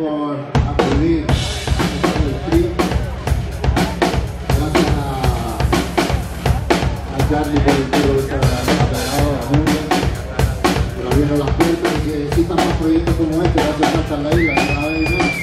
por acudir al trip. Gracias a Charlie por el tiro de esta pero abriendo las puertas y que existan más proyectos como este. Gracias a la isla, cada vez más.